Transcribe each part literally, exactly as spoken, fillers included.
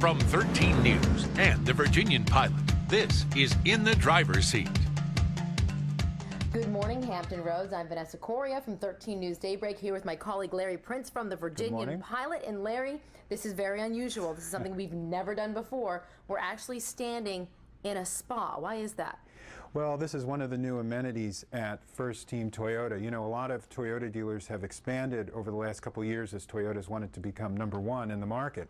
From thirteen News and the Virginian Pilot, this is In the Driver's Seat. Good morning, Hampton Roads. I'm Vanessa Coria from thirteen News Daybreak, here with my colleague Larry Printz from the Virginian Pilot. And Larry, this is very unusual. This is something we've never done before. We're actually standing in a spa. Why is that? Well, this is one of the new amenities at First Team Toyota. You know, a lot of Toyota dealers have expanded over the last couple of years as Toyota's wanted to become number one in the market.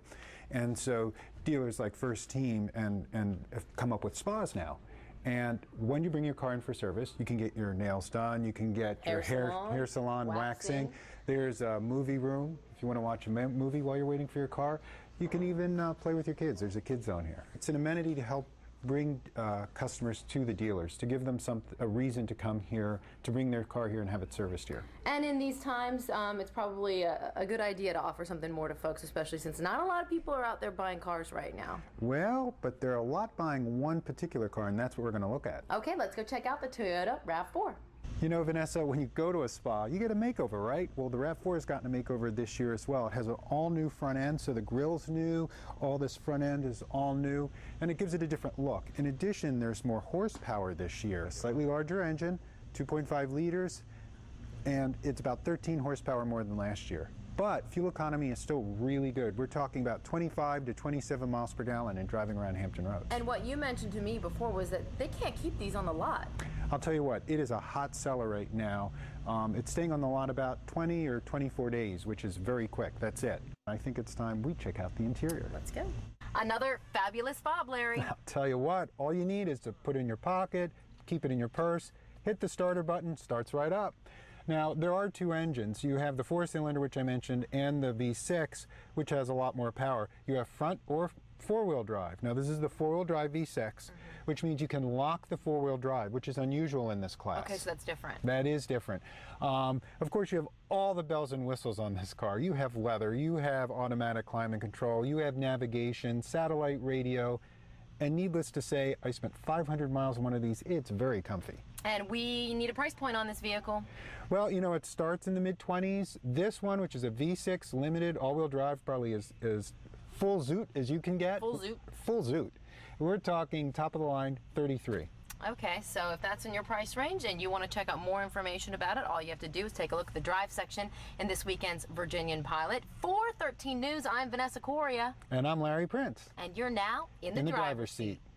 And so dealers like First Team and, and have come up with spas now. And when you bring your car in for service, you can get your nails done, you can get hair your hair salon, hair salon waxing. waxing. There's a movie room if you want to watch a movie while you're waiting for your car. You can even uh, play with your kids. There's a kid zone here. It's an amenity to help bring uh, customers to the dealers, to give them some a reason to come here, to bring their car here and have it serviced here. And in these times, um, it's probably a, a good idea to offer something more to folks, especially since not a lot of people are out there buying cars right now. Well, but there are a lot buying one particular car, and that's what we're going to look at. Okay, let's go check out the Toyota RAV four. You know, Vanessa, when you go to a spa, you get a makeover, right? Well, the RAV four has gotten a makeover this year as well. It has an all-new front end, so the grille's new, all this front end is all new, and it gives it a different look. In addition, there's more horsepower this year, a slightly larger engine, two point five liters, and it's about thirteen horsepower more than last year. But fuel economy is still really good. We're talking about twenty-five to twenty-seven miles per gallon and driving around Hampton Roads. And what you mentioned to me before was that they can't keep these on the lot. I'll tell you what, it is a hot seller right now. Um, it's staying on the lot about twenty or twenty-four days, which is very quick. That's it. I think it's time we check out the interior. Let's go. Another fabulous bob, Larry. I'll tell you what, all you need is to put it in your pocket, keep it in your purse, hit the starter button, starts right up. Now, there are two engines. You have the four-cylinder, which I mentioned, and the V six, which has a lot more power. You have front or four-wheel drive. Now, this is the four-wheel drive V six, mm-hmm. which means you can lock the four-wheel drive, which is unusual in this class. Okay, so that's different. That is different. Um, of course, you have all the bells and whistles on this car. You have leather, you have automatic climate control, you have navigation, satellite radio, and needless to say, I spent five hundred miles on one of these. It's very comfy. And we need a price point on this vehicle. Well, you know, it starts in the mid twenties. This one, which is a V six limited all-wheel drive, probably is, is full zoot as you can get. Full zoot. Full zoot. We're talking top of the line, thirty-three. Okay, so if that's in your price range and you want to check out more information about it, all you have to do is take a look at the drive section in this weekend's Virginian Pilot. For thirteen News, I'm Vanessa Coria. And I'm Larry Printz. And you're now in the, in the driver's seat.